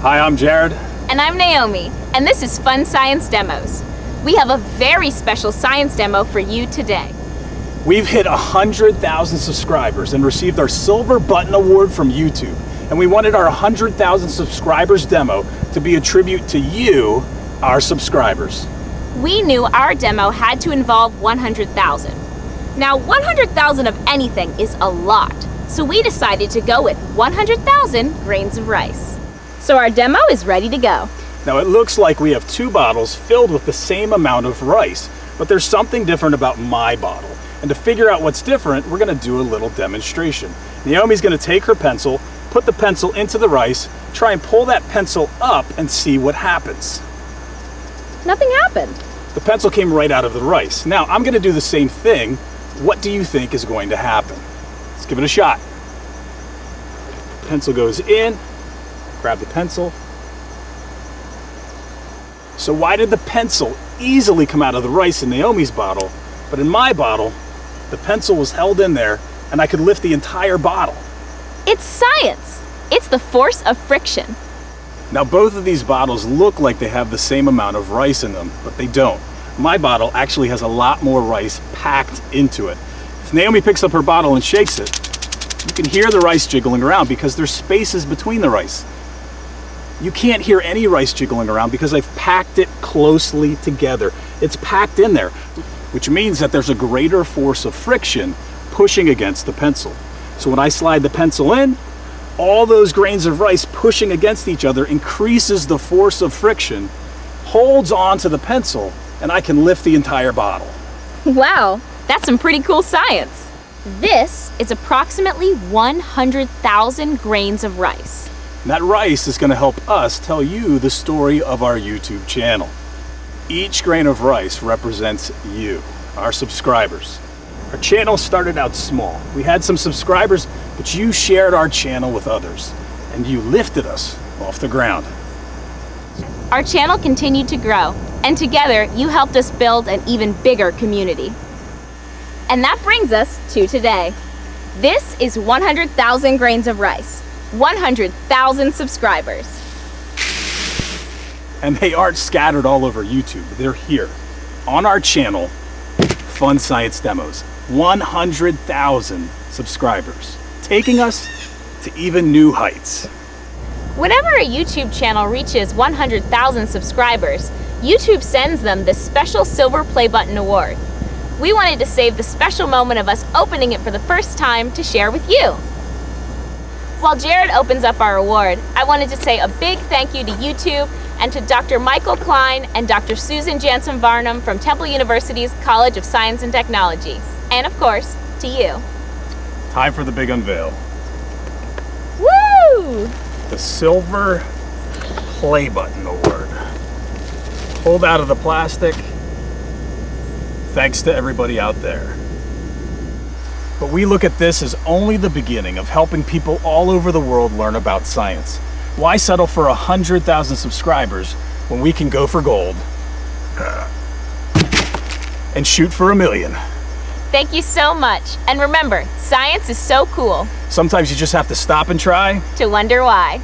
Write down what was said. Hi, I'm Jared. And I'm Naomi, and this is Fun Science Demos. We have a very special science demo for you today. We've hit 100,000 subscribers and received our Silver Button Award from YouTube. And we wanted our 100,000 subscribers demo to be a tribute to you, our subscribers. We knew our demo had to involve 100,000. Now, 100,000 of anything is a lot, so we decided to go with 100,000 grains of rice. So our demo is ready to go. Now, it looks like we have two bottles filled with the same amount of rice, but there's something different about my bottle. And to figure out what's different, we're gonna do a little demonstration. Naomi's gonna take her pencil, put the pencil into the rice, try and pull that pencil up and see what happens. Nothing happened. The pencil came right out of the rice. Now, I'm gonna do the same thing. What do you think is going to happen? Let's give it a shot. Pencil goes in, grab the pencil. So why did the pencil easily come out of the rice in Naomi's bottle, but in my bottle, the pencil was held in there and I could lift the entire bottle? It's science. It's the force of friction. Now both of these bottles look like they have the same amount of rice in them, but they don't. My bottle actually has a lot more rice packed into it. If Naomi picks up her bottle and shakes it, you can hear the rice jiggling around because there's spaces between the rice. You can't hear any rice jiggling around because I've packed it closely together. It's packed in there, which means that there's a greater force of friction pushing against the pencil. So when I slide the pencil in, all those grains of rice pushing against each other increases the force of friction, holds on to the pencil, and I can lift the entire bottle. Wow, that's some pretty cool science. This is approximately 100,000 grains of rice. And that rice is going to help us tell you the story of our YouTube channel. Each grain of rice represents you, our subscribers. Our channel started out small. We had some subscribers, but you shared our channel with others, and you lifted us off the ground. Our channel continued to grow, and together you helped us build an even bigger community. And that brings us to today. This is 100,000 grains of rice, 100,000 subscribers. And they aren't scattered all over YouTube. They're here on our channel, Fun Science Demos. 100,000 subscribers, taking us to even new heights. Whenever a YouTube channel reaches 100,000 subscribers, YouTube sends them this special Silver Play Button Award. We wanted to save the special moment of us opening it for the first time to share with you. While Jared opens up our award, I wanted to say a big thank you to YouTube and to Dr. Michael Klein and Dr. Susan Jansen Varnum from Temple University's College of Science and Technology. And of course, to you. Time for the big unveil. Woo! The Silver Play Button Award. Pulled out of the plastic, thanks to everybody out there. But we look at this as only the beginning of helping people all over the world learn about science. Why settle for 100,000 subscribers when we can go for gold and shoot for 1 million? Thank you so much. And remember, science is so cool. Sometimes you just have to stop and try to wonder why.